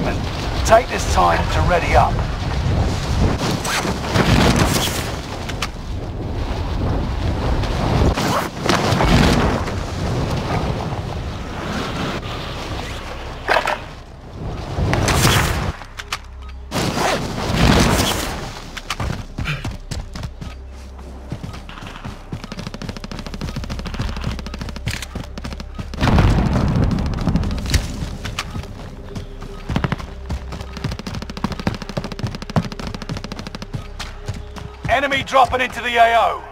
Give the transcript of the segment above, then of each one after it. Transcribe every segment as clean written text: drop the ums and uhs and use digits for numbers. deployment. Take this time to ready up. Enemy dropping into the AO.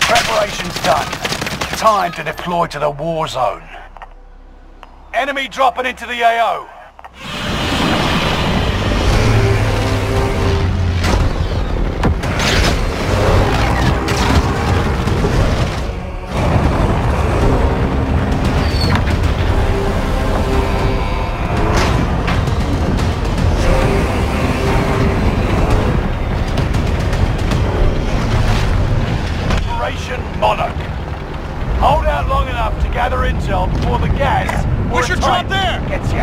Preparation's done. Time to deploy to the war zone. Enemy dropping into the AO. Operation Monarch. Hold out long enough to gather intel before the gas or your drop there gets ya.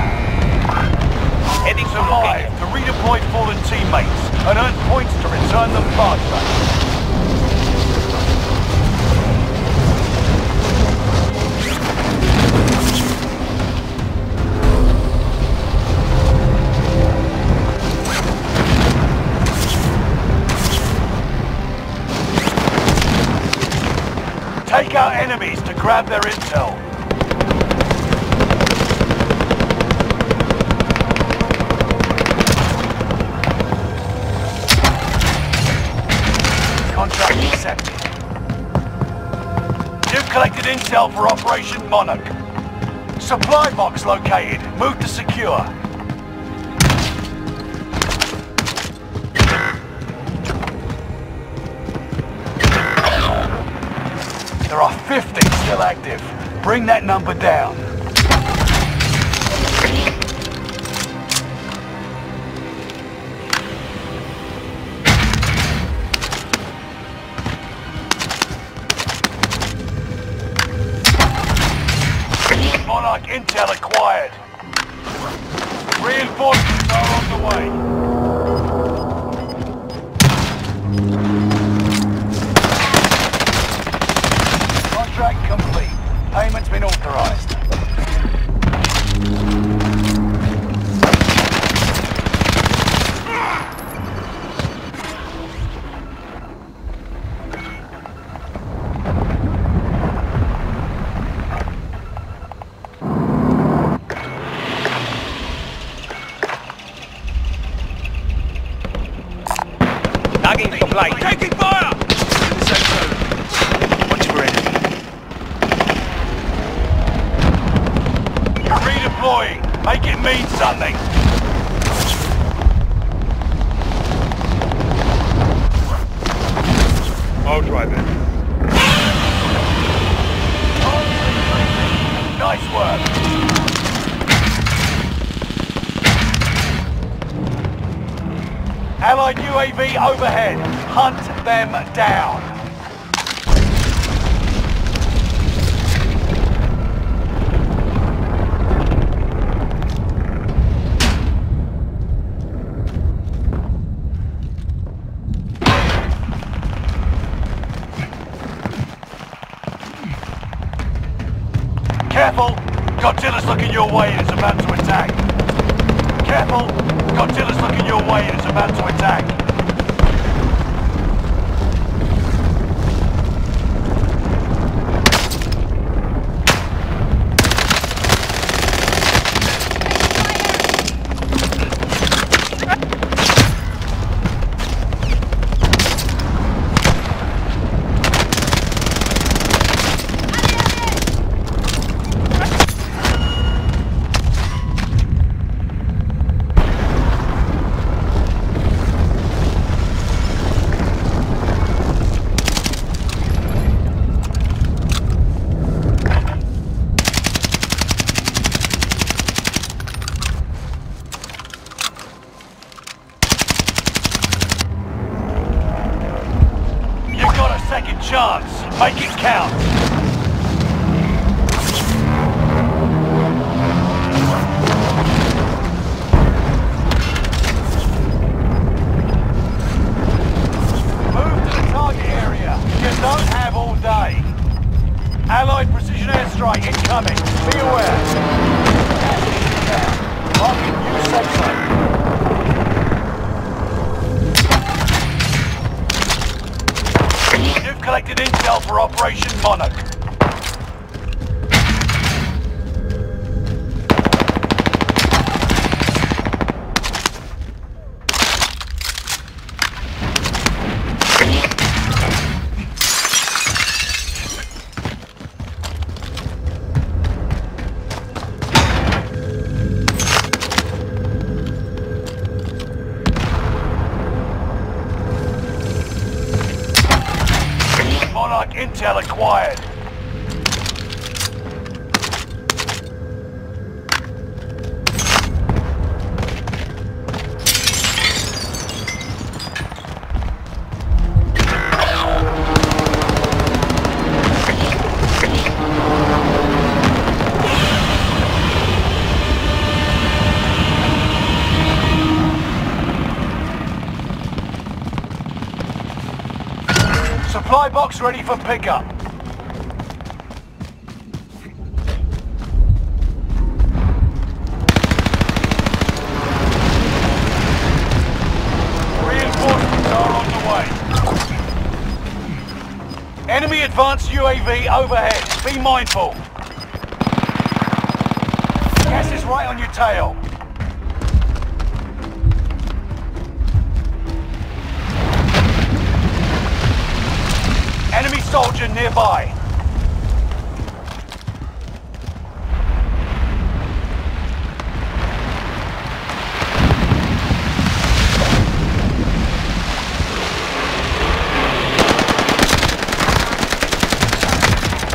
Heading alive to redeploy fallen teammates and earn points to return them faster. Take our enemies to grab their intel. Contract accepted. You've collected intel for Operation Monarch. Supply box located. Move to secure. There are 50 still active. Bring that number down. Monarch intel acquired. Reinforcements are on the way. Complete. Payment's been authorized. Tagging for flight. Taking fire! Make it mean something. I'll drive it. Nice work. Allied UAV overhead. Hunt them down. Careful! Godzilla's looking your way and is about to attack. Careful! Godzilla's looking your way and is about to attack. second chance. Make it count. Move to the target area. You don't have all day. Allied precision airstrike incoming. Be aware. Marking new safe zone. Collected intel for Operation Monarch. Intel acquired. Supply box ready for pickup. Reinforcements are on the way. Enemy advanced UAV overhead. Be mindful. Gas is right on your tail. Enemy soldier nearby.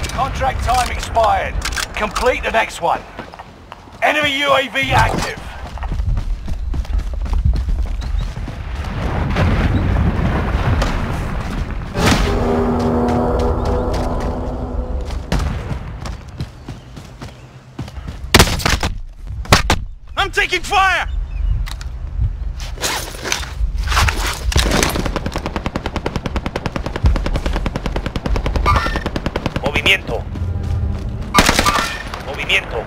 Contract time expired. Complete the next one. Enemy UAV active. I'm taking fire! Movimiento. Movimiento.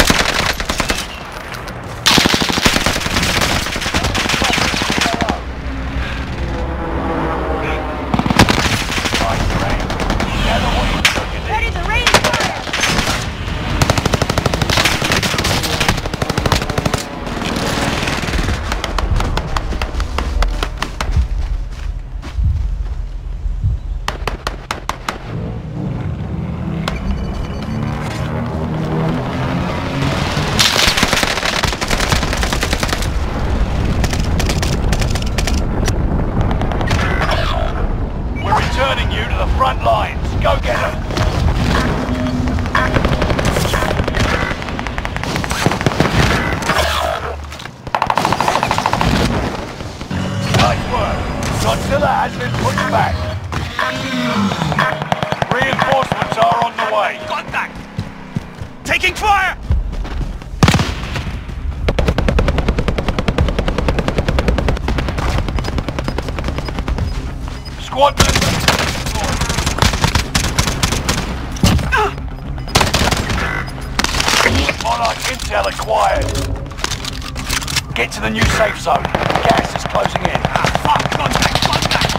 Front lines, go get them! Nice work! Godzilla has been pushed back. Reinforcements are on the way. Contact! Taking fire! Squadron! Monarch intel acquired. Get to the new safe zone. Gas is closing in. Fuck! Contact! Contact!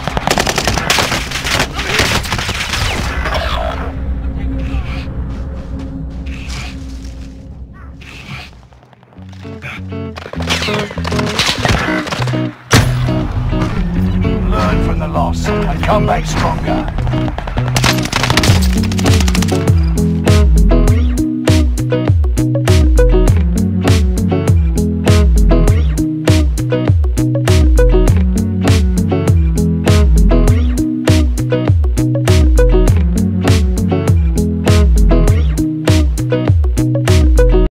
Learn from the loss and come back stronger.